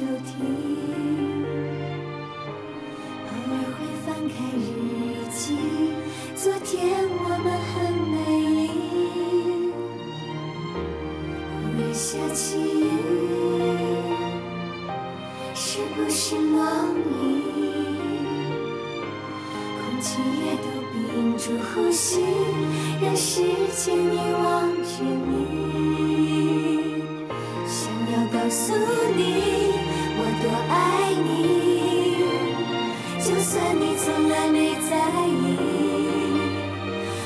抽屉，偶尔会翻开日记，昨天我们很美丽。忽然下起雨，是不是梦里？ 气也都屏住呼吸，让时间遗忘着你。想要告诉你，我多爱你，就算你从来没在意。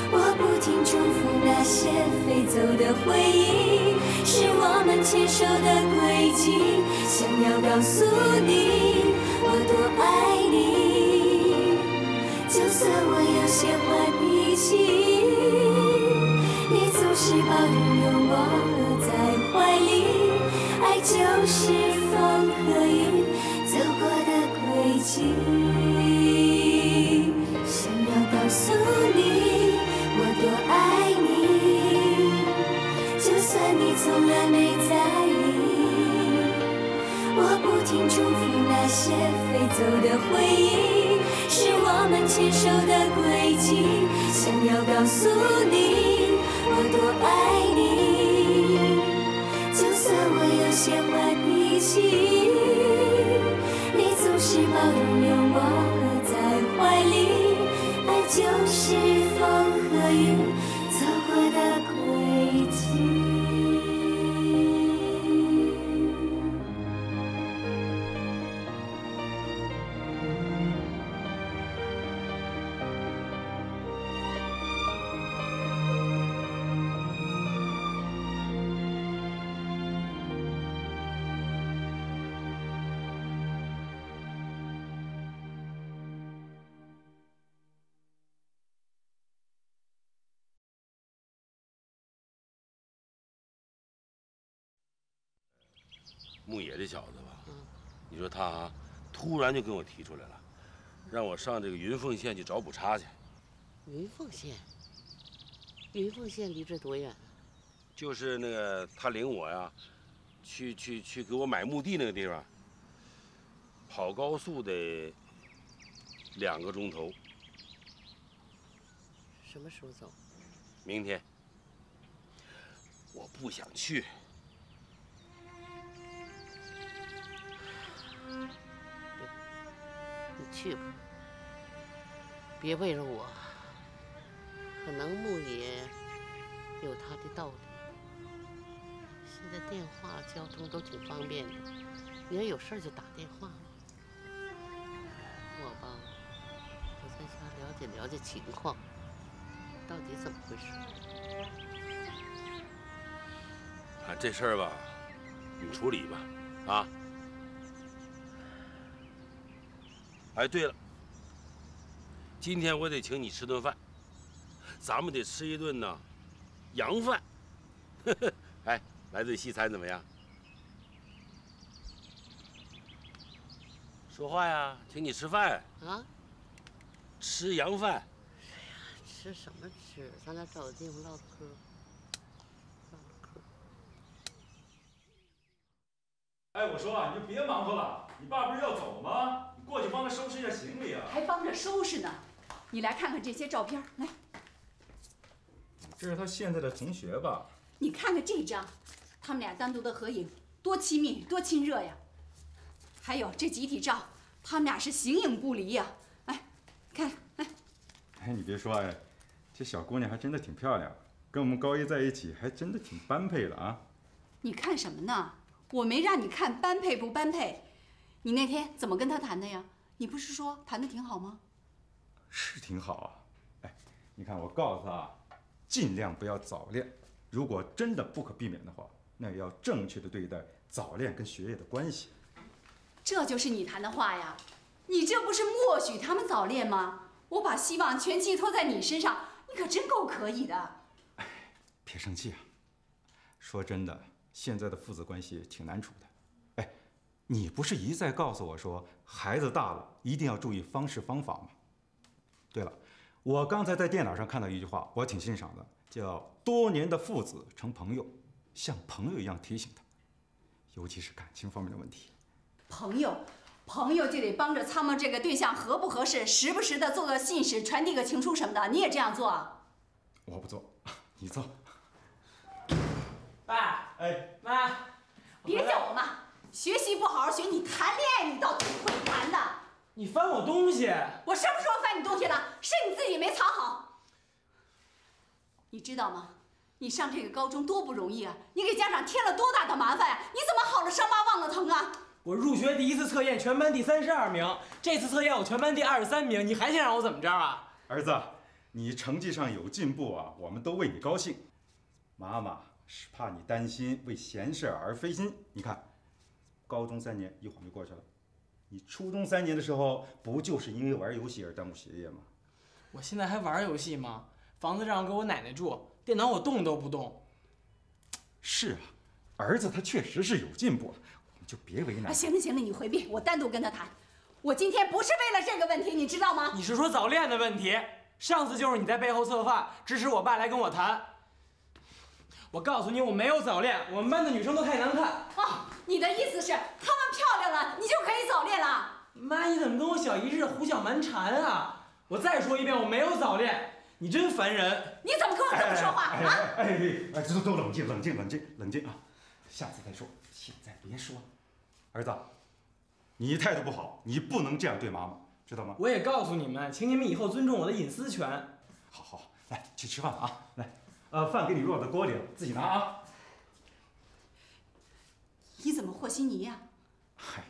我不停重复那些飞走的回忆，是我们牵手的轨迹。想要告诉你，我多爱你。 就算我有些坏脾气，你总是把拥抱我在怀里。爱就是风和雨走过的轨迹。想要告诉你，我多爱你，就算你从来没在意。我不停重复那些飞走的回忆。 是我们牵手的轨迹，想要告诉你，我多爱你。就算我有些坏脾气，你总是包容拥抱我在怀里。爱就是风和雨走过的轨迹。 牧野这小子吧，你说他突然就跟我提出来了，让我上这个云凤县去找补差去。云凤县？云凤县离这多远啊？就是那个他领我呀，去给我买墓地那个地方，跑高速得2个钟头。什么时候走？明天。我不想去。 你去吧，别为了我。可能牧野有他的道理。现在电话、交通都挺方便的，你要有事就打电话。我吧，我在家了解情况，到底怎么回事？啊，这事儿吧，你处理吧，啊。 哎，对了，今天我得请你吃顿饭，咱们得吃一顿呢，洋饭。哎，来顿西餐怎么样？说话呀，请你吃饭啊，吃洋饭。哎呀，吃什么吃？咱俩找个地方唠嗑。 哎，我说啊，你就别忙活了，你爸不是要走吗？你过去帮他收拾一下行李啊！还帮着收拾呢，你来看看这些照片，来。这是他现在的同学吧？你看看这张，他们俩单独的合影，多亲密，多亲热呀！还有这集体照，他们俩是形影不离呀！哎，看，哎，哎，你别说哎，这小姑娘还真的挺漂亮，跟我们高一在一起还真的挺般配的啊！你看什么呢？ 我没让你看般配不般配，你那天怎么跟他谈的呀？你不是说谈的挺好吗？是挺好啊，哎，你看我告诉他啊，尽量不要早恋，如果真的不可避免的话，那也要正确的对待早恋跟学业的关系。这就是你谈的话呀？你这不是默许他们早恋吗？我把希望全寄托在你身上，你可真够可以的。哎，别生气啊，说真的。 现在的父子关系挺难处的，哎，你不是一再告诉我说孩子大了一定要注意方式方法吗？对了，我刚才在电脑上看到一句话，我挺欣赏的，叫“多年的父子成朋友，像朋友一样提醒他，尤其是感情方面的问题”。朋友就得帮着参谋这个对象合不合适，时不时的做个信使，传递个情书什么的。你也这样做？我不做，你做。爸，哎，妈，别叫我妈。学习不好好学，你谈恋爱你倒挺会谈的。你翻我东西？我什么时候翻你东西了？是你自己没藏好。你知道吗？ 你上这个高中多不容易啊！你给家长添了多大的麻烦呀、啊！你怎么好了伤疤忘了疼啊！我入学第一次测验全班第32名，这次测验我全班第23名，你还想让我怎么着啊？儿子，你成绩上有进步啊，我们都为你高兴。妈妈是怕你担心，为闲事而费心。你看，高中3年一晃就过去了，你初中3年的时候不就是因为玩游戏而耽误学业吗？我现在还玩游戏吗？房子让给我奶奶住。 电脑我动都不动。是啊，儿子他确实是有进步，我们就别为难了。行了行了，你回避，我单独跟他谈。我今天不是为了这个问题，你知道吗？你是说早恋的问题？上次就是你在背后策划，指使我爸来跟我谈。我告诉你，我没有早恋，我们班的女生都太难看。啊，你的意思是她们漂亮了，你就可以早恋了？妈，你怎么跟我小姨似的胡搅蛮缠啊？我再说一遍，我没有早恋。 你真烦人！你怎么跟我这么说话啊？哎，都冷静，冷静，冷静，冷静啊！下次再说，现在别说。儿子，你态度不好，你不能这样对妈妈，知道吗？我也告诉你们，请你们以后尊重我的隐私权。好好，来去吃饭啊！来，饭给你落到锅里了，自己拿啊。你怎么和稀泥呀？嗨，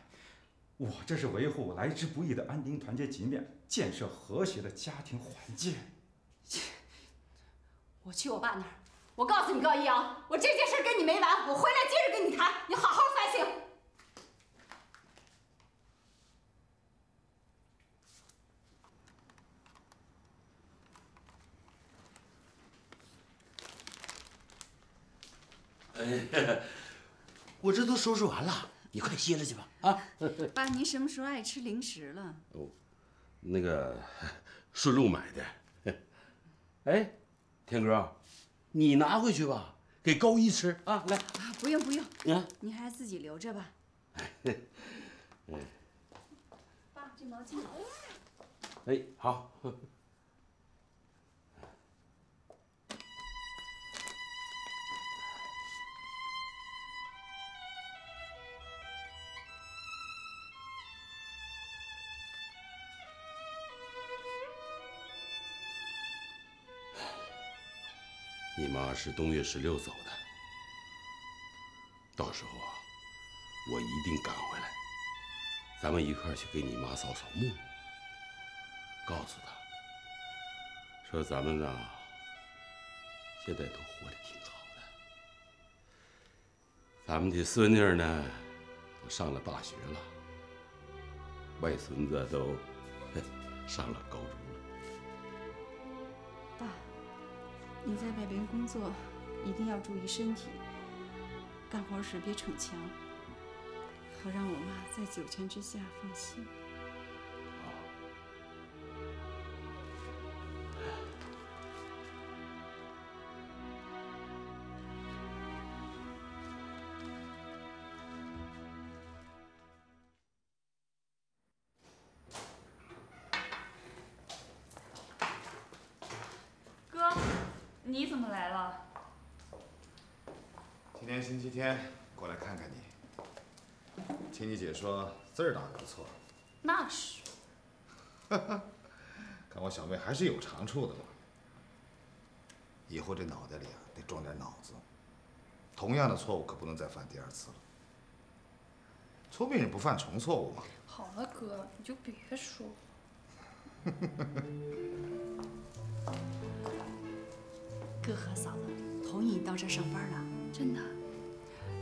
我这是维护来之不易的安定团结局面，建设和谐的家庭环境。 我去我爸那儿，我告诉你高一啊，我这件事跟你没完，我回来接着跟你谈，你好好反省。哎，我这都收拾完了，你快歇了去吧。啊，爸，您什么时候爱吃零食了？哦，那个顺路买的。哎。 天哥，你拿回去吧，给高一吃啊！来，啊，不用不用，啊，你还是自己留着吧。爸，这毛巾。哎，好。你妈是冬月16走的，到时候啊，我一定赶回来，咱们一块儿去给你妈扫扫墓。告诉她，说咱们呢，现在都活得挺好的，咱们的孙女呢，都上了大学了，外孙子都上了高中。 你在外边工作，一定要注意身体。干活时别逞强，好让我妈在九泉之下放心。哥。 你怎么来了？今天星期天，过来看看你。听你姐说字儿打得不错。那是。看我小妹还是有长处的嘛。以后这脑袋里啊，得装点脑子。同样的错误可不能再犯第二次了。聪明人不犯重错误嘛。好了，哥，你就别说我。哥和嫂子同意你到这儿上班了，真的。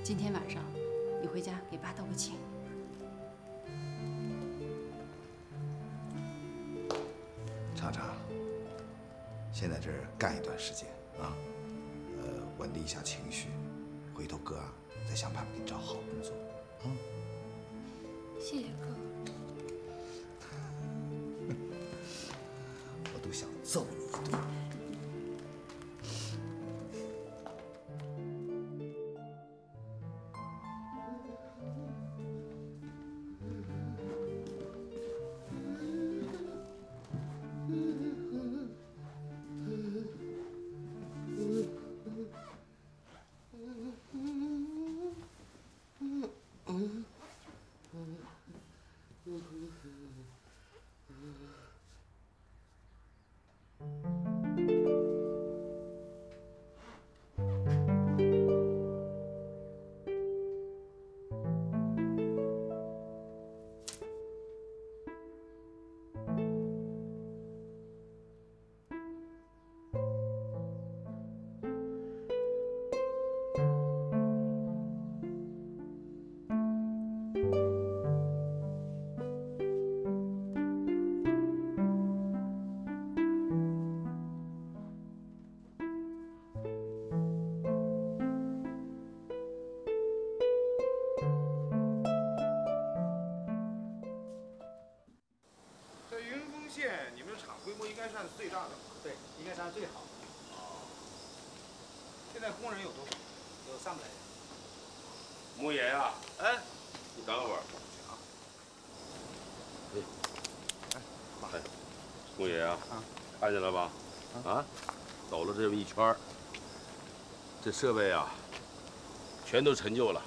今天晚上你回家给爸道个歉。尝尝，先在这儿干一段时间啊，稳定一下情绪，回头哥啊再想办法给你找好工作啊。谢谢哥。我都想揍你一顿。县你们厂规模应该是按最大的吧？对，应该是按最好的。哦。现在工人有多少？有300来人。莫言啊，哎，你等会儿。啊。哎，妈呀！莫言啊，看见了吧？啊，走了这么一圈，这设备啊，全都陈旧了。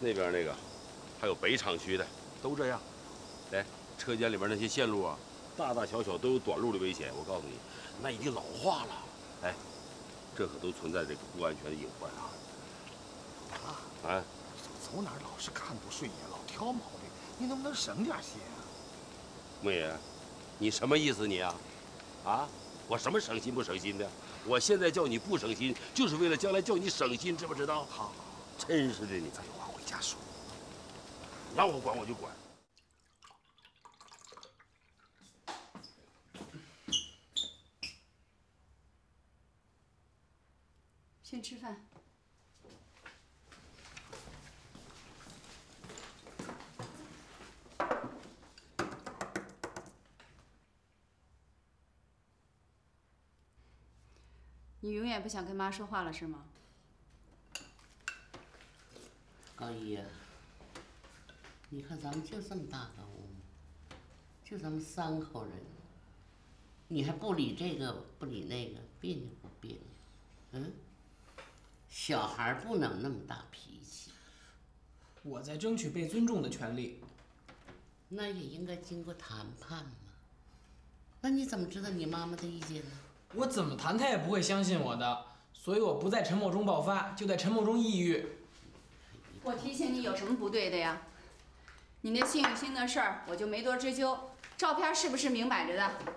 那边那个，还有北厂区的，都这样。来。 车间里边那些线路啊，大大小小都有短路的危险。我告诉你，那已经老化了。哎，这可都存在这个不安全的隐患啊！啊，哎，走哪儿老是看不顺眼，老挑毛病，你能不能省点心啊？莫言，你什么意思你啊？啊，我什么省心不省心的？我现在叫你不省心，就是为了将来叫你省心，知不知道？好，真是的你！咱有话回家说。让我管我就管。 先吃饭。你永远不想跟妈说话了是吗？高姨，你看咱们就这么大个屋，就咱们3口人，你还不理这个不理那个，别扭不别扭？嗯？ 小孩不能那么大脾气。我在争取被尊重的权利。那也应该经过谈判嘛。那你怎么知道你妈妈的意见呢？我怎么谈她也不会相信我的，所以我不在沉默中爆发，就在沉默中抑郁。我提醒你有什么不对的呀？你那幸运星的事儿我就没多追究，照片是不是明摆着的？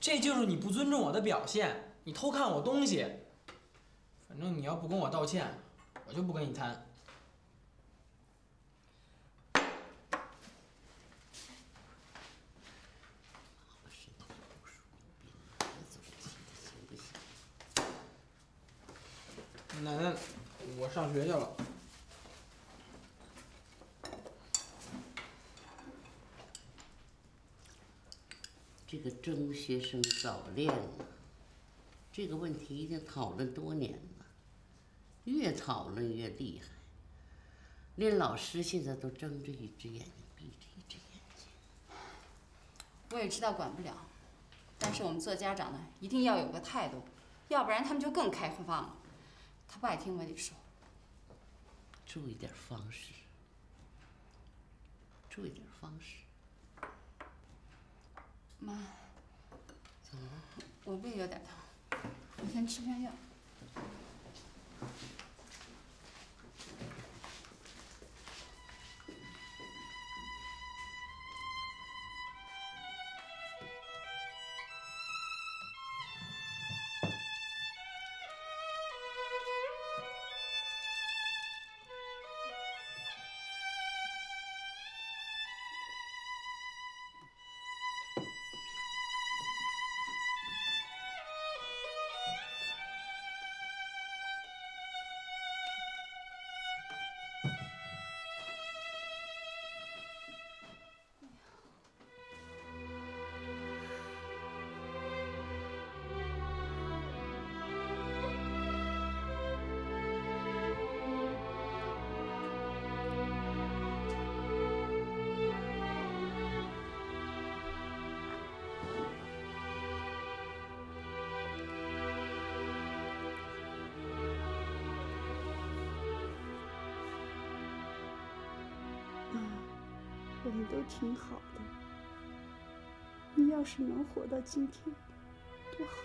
这就是你不尊重我的表现，你偷看我东西。 反正你要不跟我道歉，我就不跟你谈。奶奶，我上学去了。这个中学生早恋啊，这个问题已经讨论多年了。 越讨论越厉害，连老师现在都睁着一只眼睛闭着一只眼睛。我也知道管不了，但是我们做家长的一定要有个态度，要不然他们就更开放了。他不爱听我得说，注意点方式，注意点方式。妈，怎么了？我胃有点疼，我先吃片药。 我们都挺好的，你要是能活到今天，多好！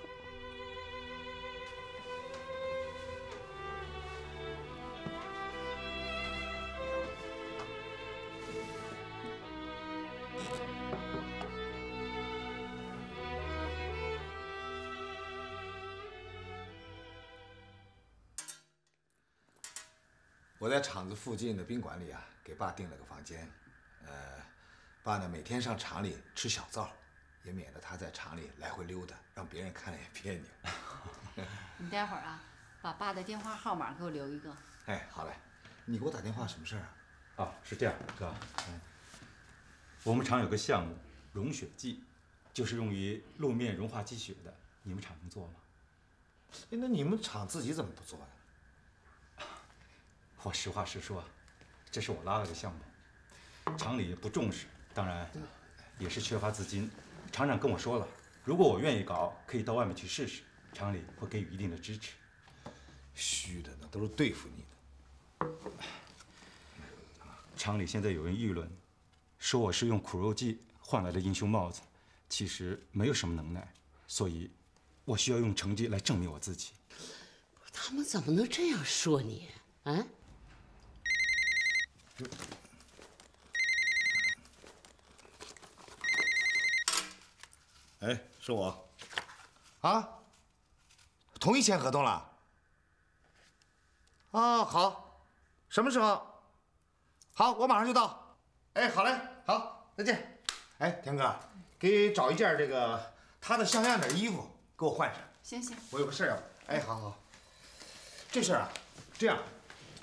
我在厂子附近的宾馆里啊，给爸订了个房间。 爸呢，每天上厂里吃小灶，也免得他在厂里来回溜达，让别人看了也别扭。你待会儿啊，把爸的电话号码给我留一个。哎，好嘞，你给我打电话什么事儿啊？啊，是这样，哥，我们厂有个项目，融雪剂，就是用于路面融化积雪的。你们厂能做吗？哎，那你们厂自己怎么不做呀？ 我实话实说，这是我拉了个项目，厂里不重视，当然也是缺乏资金。厂长跟我说了，如果我愿意搞，可以到外面去试试，厂里会给予一定的支持。虚的，那都是对付你的。厂里现在有人议论，说我是用苦肉计换来的英雄帽子，其实没有什么能耐，所以，我需要用成绩来证明我自己。他们怎么能这样说你啊？ 哎，是我，啊，同意签合同了。啊，好，什么时候？好，我马上就到。哎，好嘞，好，再见。哎，田哥，给找一件这个他的像样点衣服给我换上。行行，我有个事要。哎，好好。这事儿啊，这样，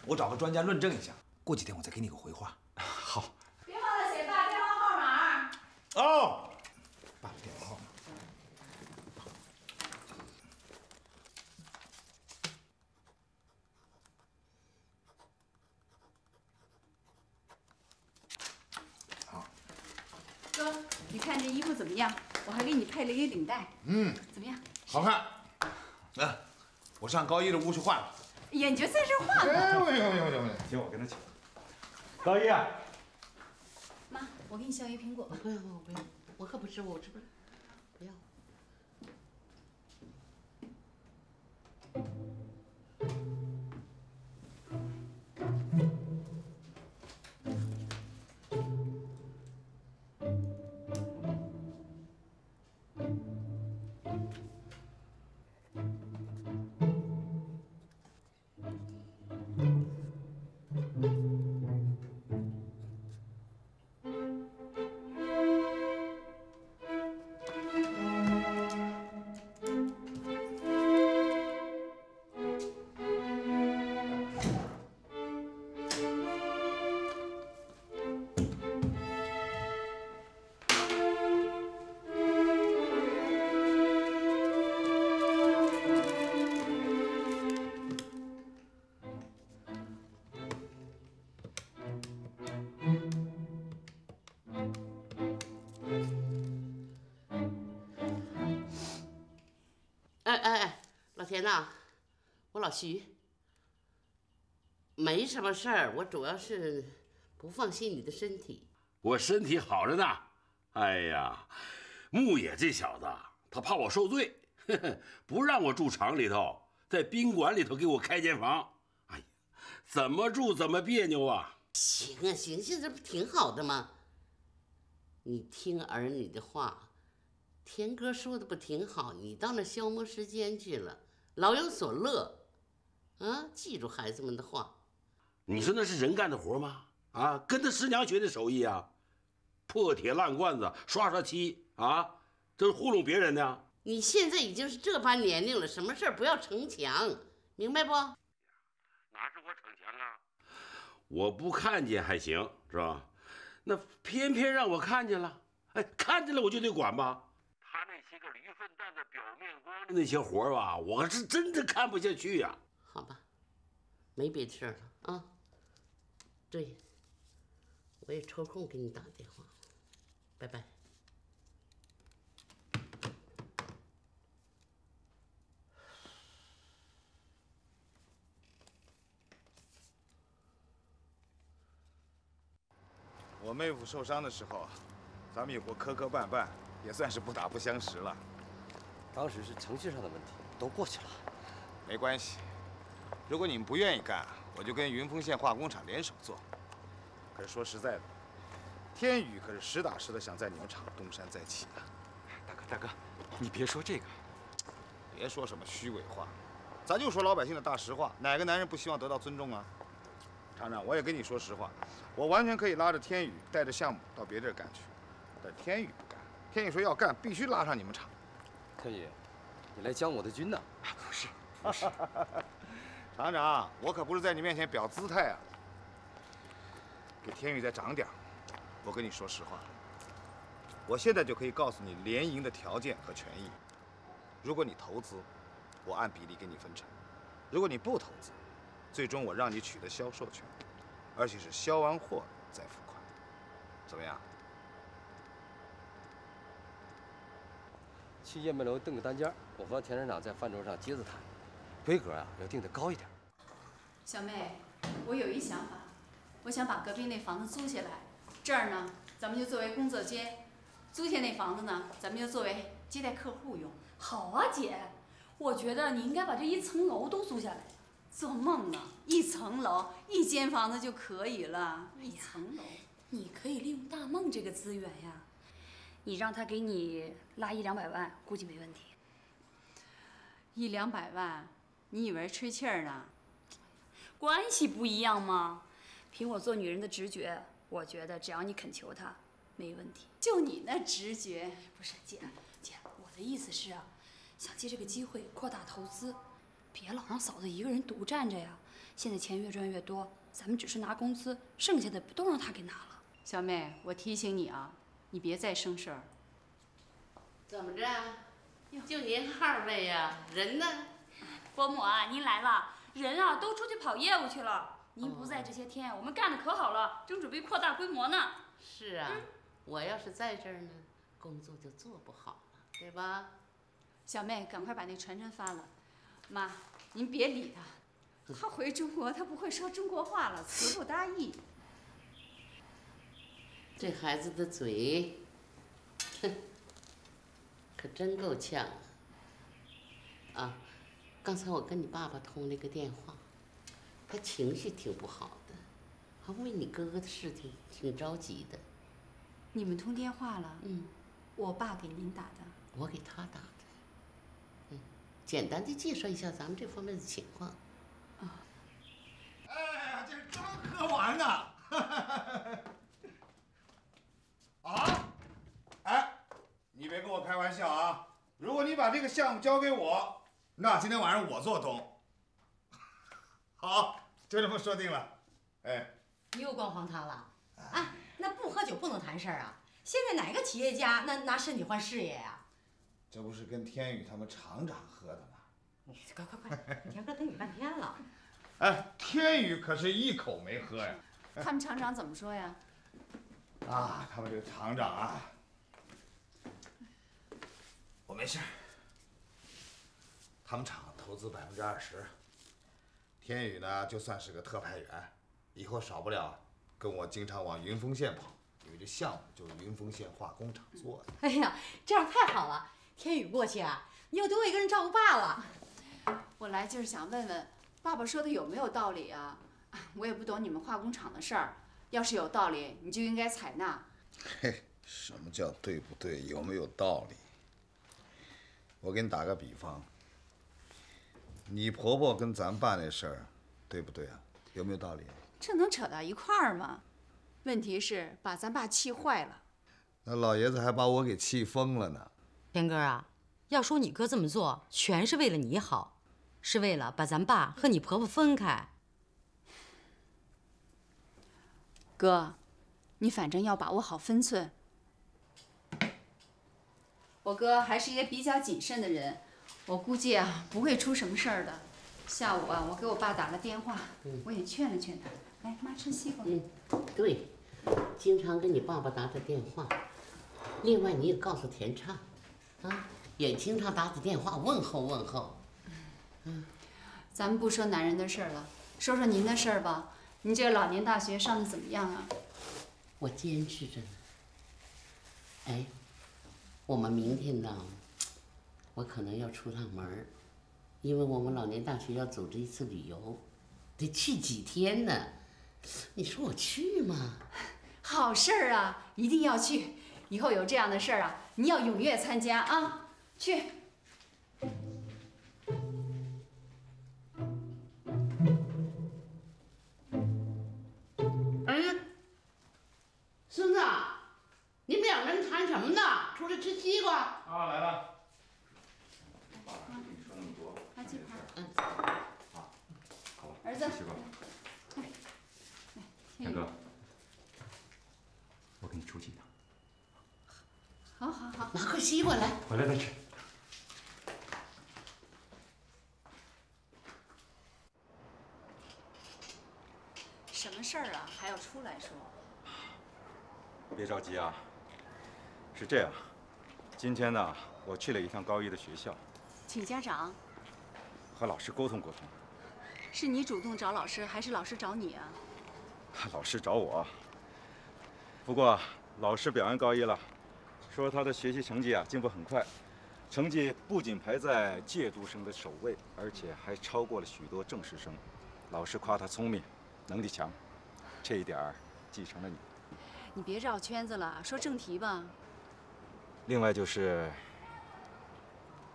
我找个专家论证一下。 过几天我再给你个回话。好，别忘了写爸电话号码。哦，爸的电话号码。好。哥，你看这衣服怎么样？我还给你配了一个领带。嗯，怎么样？好看。来，我上高一的屋去换了。呀，你就在这换吧。哎，不行，行，我跟他去。 高一，妈，我给你削一苹果吧。不用不用不用，我可不吃，我吃不了，不要。田呐，我老徐，没什么事儿，我主要是不放心你的身体。我身体好着呢。哎呀，牧野这小子，他怕我受罪，呵呵，不让我住厂里头，在宾馆里头给我开间房。哎呀，怎么住怎么别扭啊！行啊行，现在不挺好的吗？你听儿女的话，田哥说的不挺好？你到那消磨时间去了。 老有所乐，啊！记住孩子们的话。你说那是人干的活吗？啊，跟他师娘学的手艺啊，破铁烂罐子，刷刷漆啊，这是糊弄别人的、啊。你现在已经是这般年龄了，什么事儿不要逞强，明白不？哪是我逞强啊？我不看见还行，是吧？那偏偏让我看见了，哎，看见了我就得管吧。 这个驴粪蛋的表面光的那些活儿吧，我是真的看不下去呀。好吧，没别的事儿了啊。对，我也抽空给你打电话，拜拜。我妹夫受伤的时候，咱们有过磕磕绊绊。 也算是不打不相识了。当时是程序上的问题，都过去了，没关系。如果你们不愿意干，我就跟云峰县化工厂联手做。可是说实在的，天宇可是实打实的想在你们厂东山再起啊！大哥，你别说这个，别说什么虚伪话，咱就说老百姓的大实话。哪个男人不希望得到尊重啊？厂长，我也跟你说实话，我完全可以拉着天宇，带着项目到别地儿干去，但天宇不干。 天宇说要干，必须拉上你们厂。天宇，你来将我的军呢？不是，不是，厂长，我可不是在你面前表姿态啊。给天宇再长点，我跟你说实话，我现在就可以告诉你联营的条件和权益。如果你投资，我按比例给你分成；如果你不投资，最终我让你取得销售权，而且是销完货再付款。怎么样？去雁门楼订个单间，我和田厂长在饭桌上接着谈，规格啊要定得高一点。小妹，我有一想法，我想把隔壁那房子租下来，这儿呢咱们就作为工作间，租下那房子呢咱们就作为接待客户用。好啊，姐，我觉得你应该把这一层楼都租下来。做梦呢，一层楼一间房子就可以了。哎呀，一层楼，你可以利用大梦这个资源呀。 你让他给你拉100-200万，估计没问题。100-200万，你以为吹气儿呢？关系不一样嘛。凭我做女人的直觉，我觉得只要你肯求他，没问题。就你那直觉，不是姐，我的意思是啊，想借这个机会扩大投资，别老让嫂子一个人独占着呀。现在钱越赚越多，咱们只是拿工资，剩下的不都让他给拿了？小妹，我提醒你啊。 你别再生事儿。怎么着？就您二位呀，人呢？伯母啊，您来了，人啊都出去跑业务去了。您不在这些天，我们干的可好了，正准备扩大规模呢。是啊，我要是在这儿呢，工作就做不好了，对吧？小妹，赶快把那传真发了。妈，您别理他，他回中国他不会说中国话了，词不达意。 这孩子的嘴，哼，可真够呛啊！啊，刚才我跟你爸爸通了个电话，他情绪挺不好的，还为你哥哥的事情挺着急的。你们通电话了？嗯，我爸给您打的。我给他打的。嗯，简单的介绍一下咱们这方面的情况。啊。哎呀，这刚喝完呢。啊！哎，你别跟我开玩笑啊！如果你把这个项目交给我，那今天晚上我做东。好，就这么说定了。哎，你又逛黄汤了？哎，那不喝酒不能谈事儿啊！现在哪个企业家那拿身体换事业呀？这不是跟天宇他们厂长喝的吗？你快，田哥等你半天了。哎，天宇可是一口没喝呀。他们厂长怎么说呀？ 啊，他们这个厂长啊，我没事。他们厂投资20%，天宇呢就算是个特派员，以后少不了跟我经常往云峰县跑，因为这项目就是云峰县化工厂做的。哎呀，这样太好了！天宇过去啊，你又多一个人照顾爸了。我来就是想问问，爸爸说的有没有道理啊？我也不懂你们化工厂的事儿。 要是有道理，你就应该采纳。嘿，什么叫对不对？有没有道理？我给你打个比方，你婆婆跟咱爸那事儿，对不对啊？有没有道理？这能扯到一块儿吗？问题是把咱爸气坏了，那老爷子还把我给气疯了呢。天哥啊，要说你哥这么做，全是为了你好，是为了把咱爸和你婆婆分开。 哥，你反正要把握好分寸。我哥还是一个比较谨慎的人，我估计啊不会出什么事儿的。下午啊，我给我爸打了电话，我也劝了劝他。来，妈吃西瓜。嗯，对，经常跟你爸爸打打电话。另外，你也告诉田畅，啊，也经常打打电话问候问候。嗯，咱们不说男人的事儿了，说说您的事儿吧。 你这个老年大学上的怎么样啊？我坚持着呢。哎，我们明天呢，我可能要出趟门儿，因为我们老年大学要组织一次旅游，得去几天呢。你说我去吗？好事儿啊，一定要去！以后有这样的事儿啊，你要踊跃参加啊！去。 孙子，你们两个人谈什么呢？出来吃西瓜。啊，来了。爸爸跟你说那么多，拿几盘。嗯。好，好吧。儿子，西瓜。来，天哥，我跟你出去一趟。好好好，拿块西瓜来，回来再吃。 什么事儿啊？还要出来说？别着急啊，是这样，今天呢，我去了一趟高一的学校，请家长和老师沟通沟通。是你主动找老师，还是老师找你啊？老师找我。不过老师表扬高一了，说他的学习成绩啊进步很快，成绩不仅排在借读生的首位，而且还超过了许多正式生。老师夸他聪明。 能力强，这一点儿继承了你。你别绕圈子了，说正题吧。另外就是，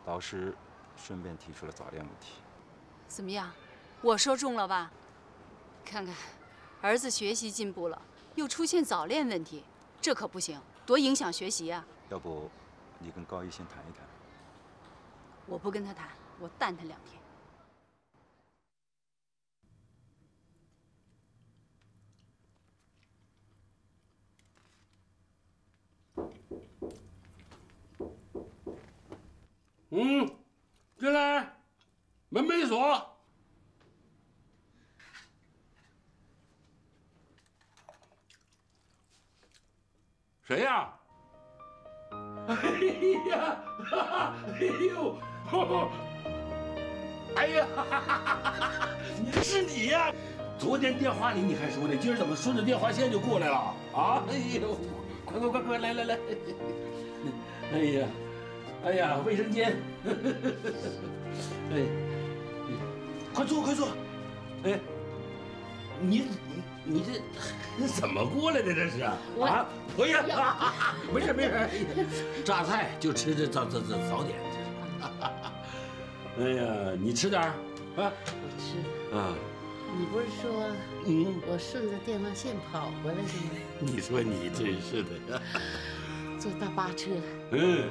老师顺便提出了早恋问题。怎么样，我说中了吧？看看，儿子学习进步了，又出现早恋问题，这可不行，多影响学习啊！要不，你跟高一先谈一谈。我不跟他谈，我淡他两天。 嗯，进来，门没锁。谁呀？哎呀，哎呦，哎呀，你是你呀！昨天电话里你还说呢，今儿怎么顺着电话线就过来了啊？哎呦，快快快快，来来来，哎呀！ 哎呀，卫生间，哎，快坐快坐，哎，你这怎么过来的这是啊？啊，不要，没事没事，榨菜就吃这早点，哎呀，你吃点儿啊，我吃啊。你不是说我顺着电话线跑回来的吗？你说你真是的，坐大巴车，嗯。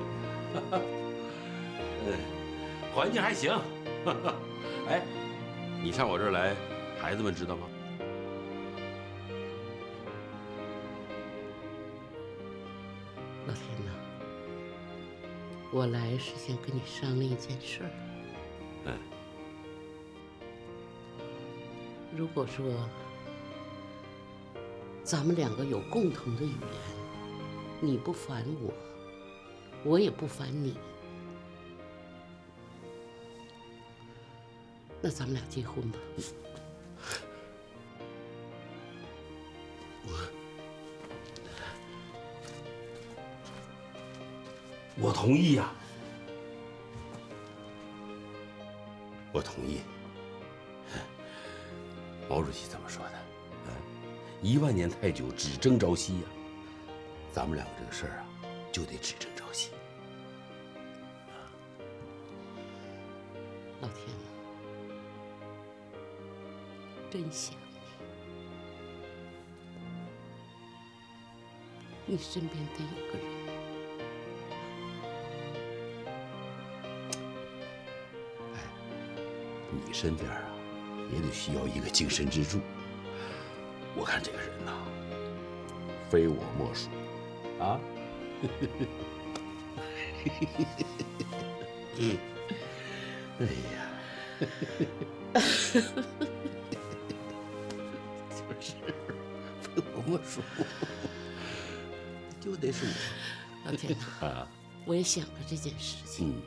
嗯，环境还行。哎，你上我这儿来，孩子们知道吗？老天哪！我来是想跟你商量一件事儿。嗯。如果说咱们两个有共同的语言，你不烦我。 我也不烦你，那咱们俩结婚吧。我同意呀，我同意。毛主席怎么说的？1万年太久，只争朝夕呀。咱们两个这个事儿啊，就得只争。 老天呐，真想你，你身边得有个人。哎，你身边啊，也得需要一个精神支柱。我看这个人呐，非我莫属啊。嗯。 哎呀，就是非我莫属，就得是我。老天哪，我也想了这件事情。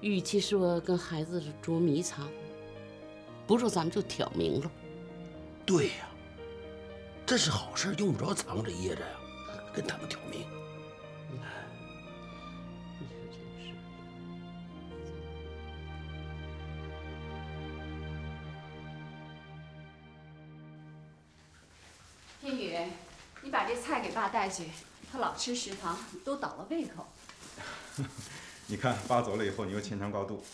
与其说跟孩子捉迷藏，不如咱们就挑明了。对呀，这是好事，用不着藏着掖着呀，跟他们挑明。 天宇，你把这菜给爸带去，他老吃食堂，都倒了胃口。你看爸走了以后，你又牵肠挂肚，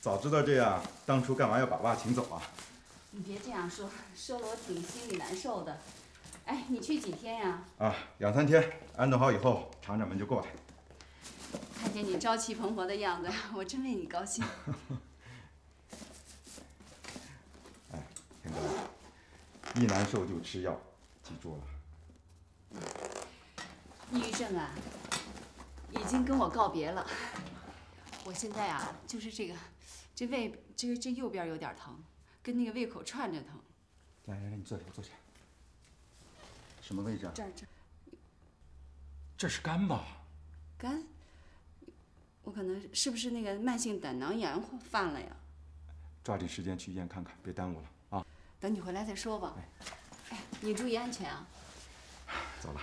早知道这样，当初干嘛要把爸请走啊？你别这样说，说了我挺心里难受的。哎，你去几天呀？啊，2、3天，安顿好以后，厂长们就过来。看见你朝气蓬勃的样子，我真为你高兴。哎，天哥，一难受就吃药。 记住了，抑郁症啊，经跟我告别了。我现在啊，就是这右边有点疼，跟那个胃口串着疼。来，你坐下，坐下。什么位置啊？这儿。这是肝吧？肝？我可能是不是那个慢性胆囊炎犯了呀？抓紧时间去医院看看，别耽误了啊！等你回来再说吧。哎，你注意安全啊！走了。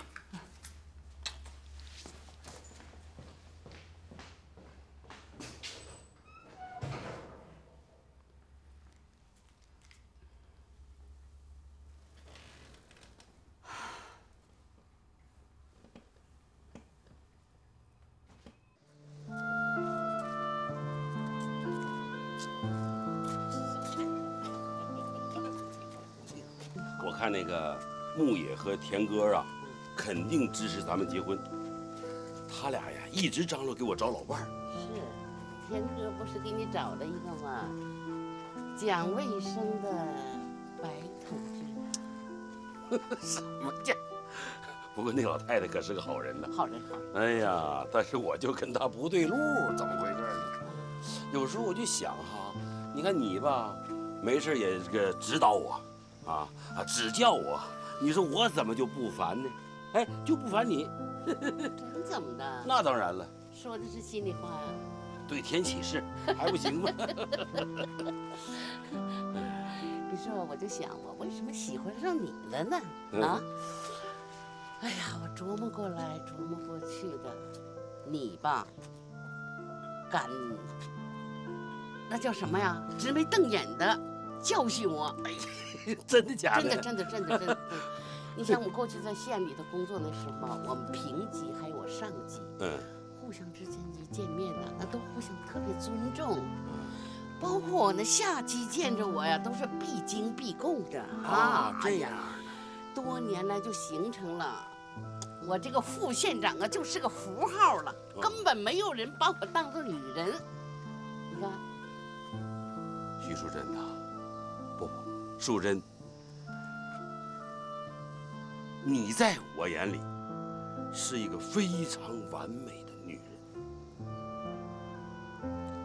看那个牧野和田哥啊，肯定支持咱们结婚。他俩呀，一直张罗给我找老伴儿。是，田哥不是给你找了一个吗？讲卫生的白同志。什么讲？不过那老太太可是个好人呐。好人好。哎呀，但是我就跟她不对路，怎么回事呢？有时候我就想哈，你看你吧，没事也这个指导我。 啊，指教我，你说我怎么就不烦呢？哎，就不烦你，你怎么的？那当然了，说的是心里话啊。对天起誓，还不行吗？你说我就想，我为什么喜欢上你了呢？啊？哎呀，我琢磨过来，琢磨过去的，你吧，敢，那叫什么呀？直眉瞪眼的教训我。哎呀。 真的假的？真的。你想我过去在县里头工作的时候，我们平级还有我上级，互相之间一见面呢，那都互相特别尊重。包括我那下级见着我呀，都是毕恭毕敬的啊。这样，多年来就形成了，我这个副县长啊，就是个符号了，根本没有人把我当做女人。你看，徐淑珍呐，不。 淑珍，你在我眼里是一个非常完美的女人。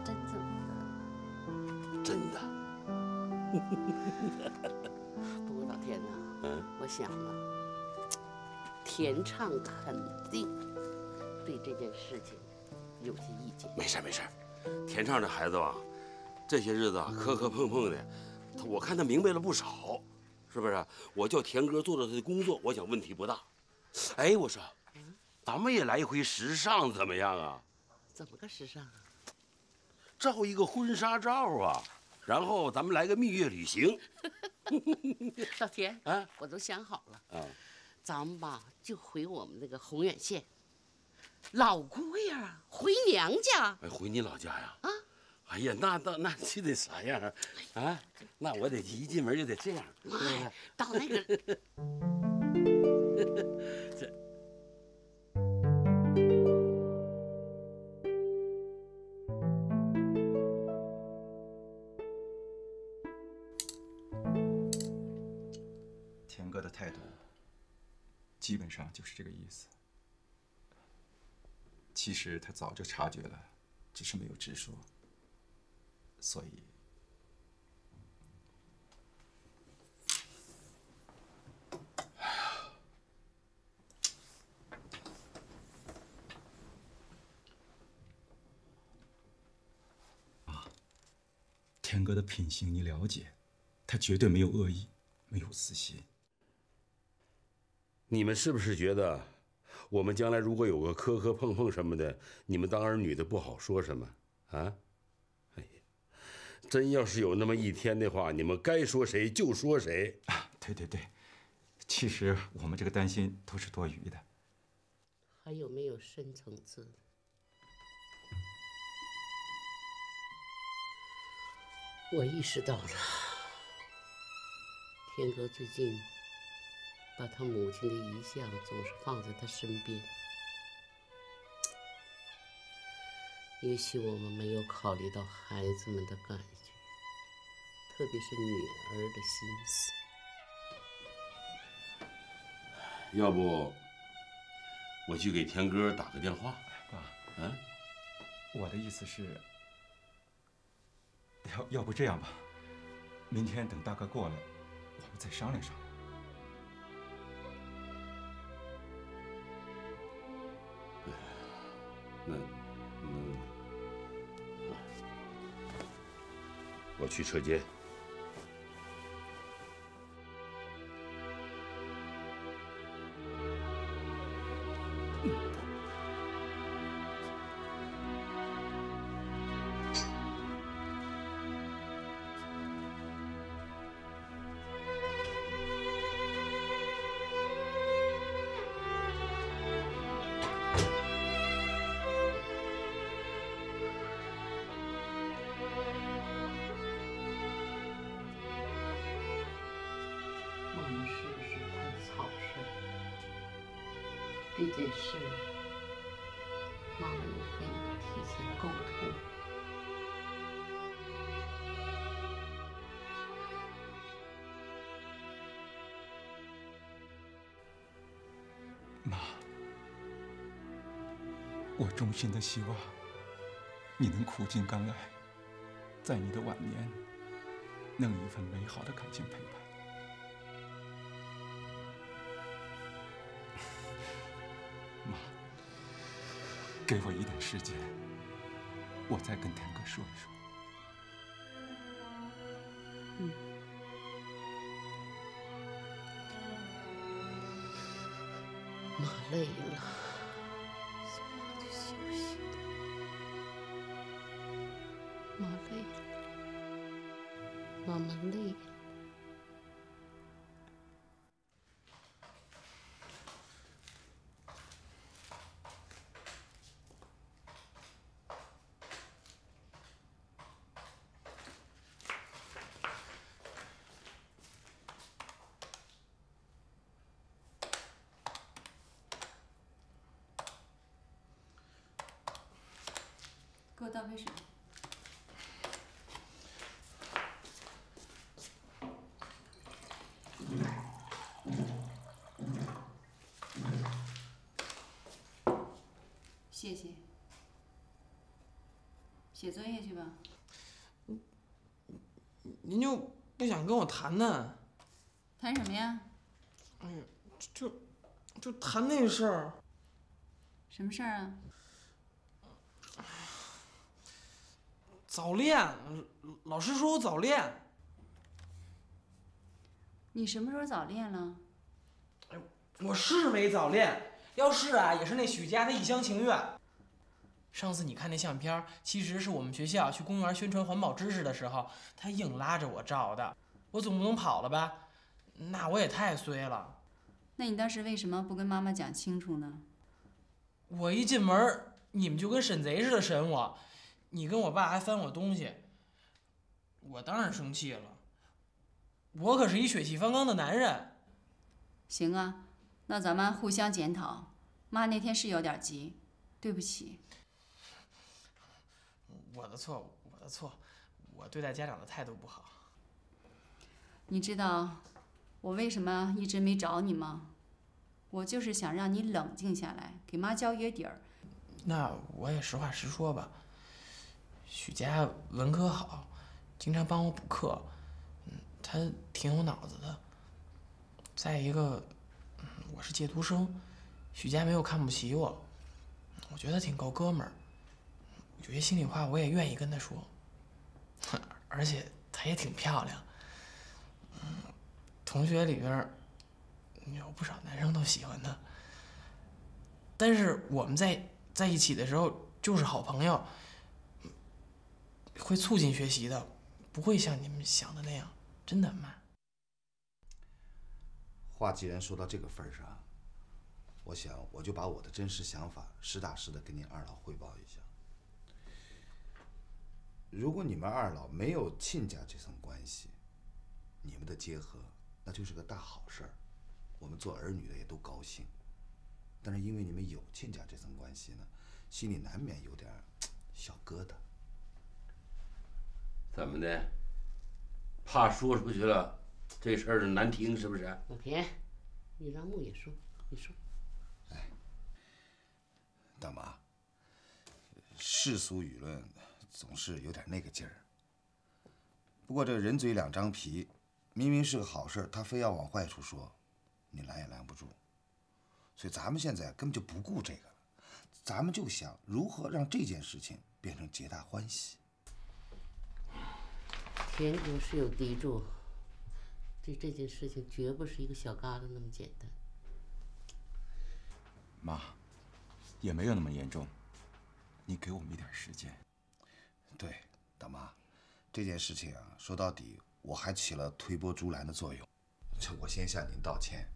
真的？真的。不过老天呐，我想啊，田畅肯定对这件事情有些意见。没事，田畅这孩子吧，这些日子啊磕磕碰碰的。 我看他明白了不少，是不是？我叫田哥做做他的工作，我想问题不大。哎，我说，咱们也来一回时尚怎么样啊？怎么个时尚啊？照一个婚纱照啊，然后咱们来个蜜月旅行。老田啊，我都想好了啊，咱们吧就回我们那个宏远县。老姑爷啊，回娘家。哎，回你老家呀？啊。 哎呀，那这得啥样啊？那我得一进门就得这样，到那个。这田哥的态度基本上就是这个意思。其实他早就察觉了，只是没有直说。 所以，哎呀，啊，天哥的品行你了解，他绝对没有恶意，没有私心。你们是不是觉得，我们将来如果有个磕磕碰碰什么的，你们当儿女的不好说什么啊？ 真要是有那么一天的话，你们该说谁就说谁啊！对，其实我们这个担心都是多余的。还有没有深层次的？我意识到了，天哥最近把他母亲的遗像总是放在他身边，也许我们没有考虑到孩子们的感受。 特别是女儿的心思，要不我去给田哥打个电话，爸。嗯，我的意思是，要不这样吧，明天等大哥过来，我们再商量商量。 那，我去车间。这件事，妈妈也会提前沟通。妈，我衷心的希望你能苦尽甘来，在你的晚年，能有一份美好的感情陪伴。 给我一点时间，我再跟天哥说一说。嗯。妈累了，送妈去休息。妈累了，妈妈累了。 给我倒杯水。谢谢。写作业去吧。您就不想跟我谈呢？谈什么呀？哎呀，就谈那事儿。什么事儿啊？ 早恋，老师说我早恋。你什么时候早恋了？哎，我是没早恋，要是啊，也是那许佳她一厢情愿。上次你看那相片，其实是我们学校去公园宣传环保知识的时候，她硬拉着我照的。我总不能跑了吧？那我也太衰了。那你当时为什么不跟妈妈讲清楚呢？我一进门，你们就跟审贼似的审我。 你跟我爸还翻我东西，我当然生气了。我可是一血气方刚的男人。行啊，那咱们互相检讨。妈那天是有点急，对不起。我的错，我对待家长的态度不好。你知道我为什么一直没找你吗？我就是想让你冷静下来，给妈交约底儿。那我也实话实说吧。 许佳文科好，经常帮我补课，她挺有脑子的。再一个，我是借读生，许佳没有看不起我，我觉得挺够哥们儿。有些心里话我也愿意跟她说，而且她也挺漂亮。同学里边有不少男生都喜欢她，但是我们在一起的时候就是好朋友。 会促进学习的，不会像你们想的那样，真的妈。话既然说到这个份上，我想我就把我的真实想法实打实的跟您二老汇报一下。如果你们二老没有亲家这层关系，你们的结合那就是个大好事儿，我们做儿女的也都高兴。但是因为你们有亲家这层关系呢，心里难免有点小疙瘩。 怎么的？怕说出去了，这事儿难听是不是？老田，你让牧野说，你说。哎，大妈，世俗舆论总是有点那个劲儿。不过这人嘴两张皮，明明是个好事，他非要往坏处说，你拦也拦不住。所以咱们现在根本就不顾这个了，咱们就想如何让这件事情变成皆大欢喜。田主是有敌众，对这件事情绝不是一个小疙瘩那么简单。妈，也没有那么严重。 你给我们一点时间。对，大妈，这件事情啊，说到底我还起了推波助澜的作用，这我先向您道歉。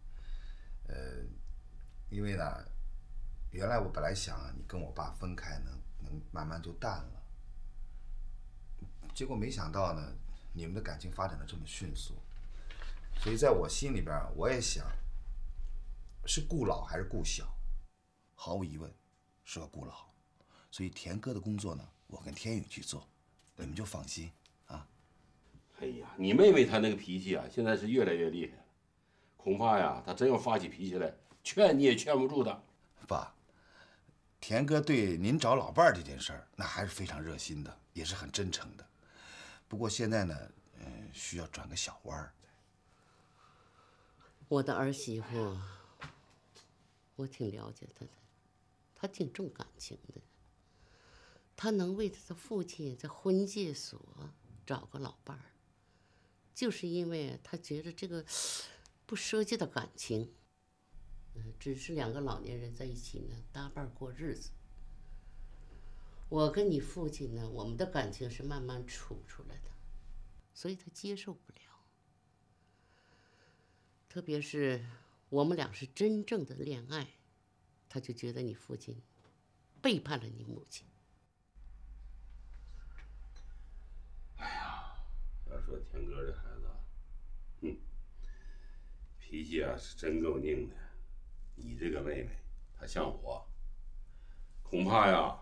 因为呢，原来我本来想啊，你跟我爸分开能慢慢就淡了，结果没想到呢，你们的感情发展的这么迅速，所以在我心里边，我也想，是顾老还是顾小？毫无疑问，是个顾老。 所以田哥的工作呢，我跟天宇去做，你们就放心啊。哎呀，你妹妹她那个脾气啊，现在是越来越厉害了，恐怕呀，她真要发起脾气来，劝你也劝不住她。爸，田哥对您找老伴儿这件事儿，那还是非常热心的，也是很真诚的。不过现在呢，需要转个小弯儿。我的儿媳妇，我挺了解她的，她挺重感情的。 他能为他的父亲在婚介所找个老伴儿，就是因为他觉得这个不涉及到感情，只是两个老年人在一起呢搭伴过日子。我跟你父亲呢，我们的感情是慢慢处出来的，所以他接受不了。特别是我们俩是真正的恋爱，他就觉得你父亲背叛了你母亲。 要说天哥这孩子，哼，脾气啊是真够拧的。你这个妹妹，她像我，恐怕呀，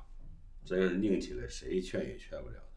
真要是拧起来，谁劝也劝不了她。